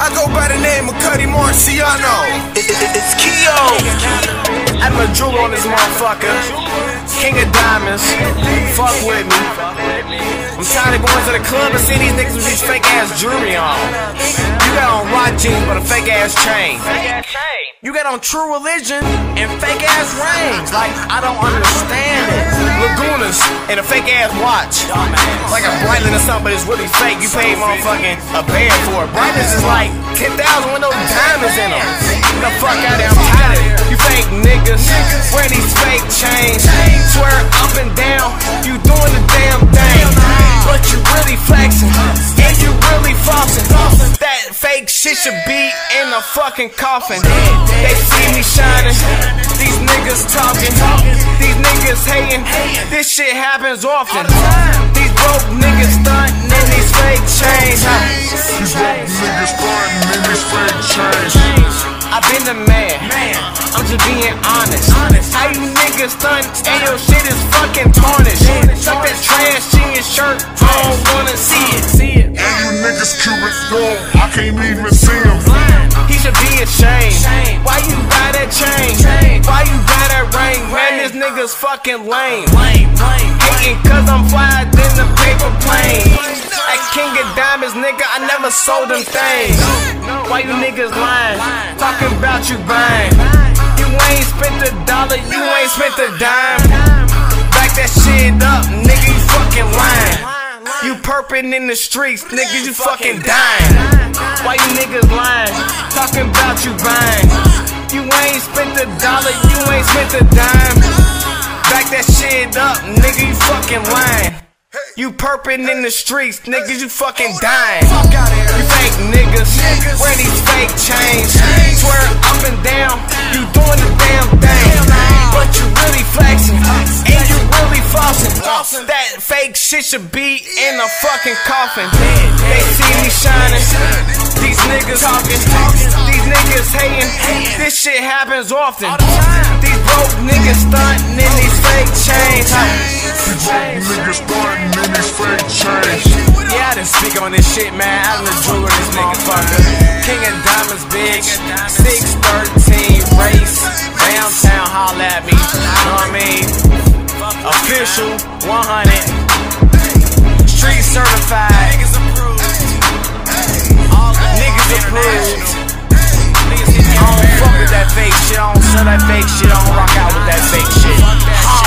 I go by the name of Cuddy Marciano. It's Keo. I'm a jewel on this motherfucker. King of Diamonds. Fuck with me. I'm tired of going to the club and seeing these niggas with these fake ass jewelry on. You got on rock jeans but a fake ass chain. You got on True Religion and fake ass rings. Like, I don't understand it. Lagunas and a fake ass watch. Like a Breitling or something, but it's really fake. You paid motherfucking a band for it. Breitling is like 10,000 with no diamonds in them. Get the fuck out of here, I'm tired of it. You fake niggas wearing these fake chains. Swear up and down, you doing the damn thing. But you really flexing and you really flossing. That fake shit should be in a fucking coffin. They see me shining, these niggas talking, these niggas hating. This shit happens often. These broke niggas stunting in these fake chains. These broke niggas stunting in these fake chains. I've been the man, I'm just being honest. How you niggas stunting and your shit is fucking tarnished? Suck that trash jeans shirt, I don't wanna see it. And you niggas cute as gold, I can't even see them. He should be ashamed. Why you buy that chain? Why you buy that ring? Man, this nigga's fucking lame. Hating cause I'm flyer than the paper plane. At King of Diamonds, nigga, I never sold them things. Why you niggas lying? Talking about you buying. You ain't spent a dollar, you ain't spent a dime. Back that shit up, nigga, you fucking lying. You purping in the streets, nigga, you fucking dying. Why you niggas lying? Talking about you buying. You ain't spent a dollar, you ain't spent a dime. Back that shit up, nigga, you fucking lying. You purping in the streets, niggas, you fucking dying. You fake niggas, wear these fake chains. Swear up and down, you doing the damn thing. But you really flexing, and you really flossing. That fake shit should be in a fucking coffin. They see me shining, these niggas talking, these niggas hating. This shit happens often. These broke niggas stunting in these fake chains. These broke niggas stunting in these fake chains. Yeah, I didn't speak on this shit, man. I'm the jeweler, this motherfucker. King of Diamonds, bitch. 613 race. Downtown, holla at me. Know what I mean? Official 100. Street certified. I don't fuck with that fake shit, I don't sell that fake shit, I don't rock out with that fake shit.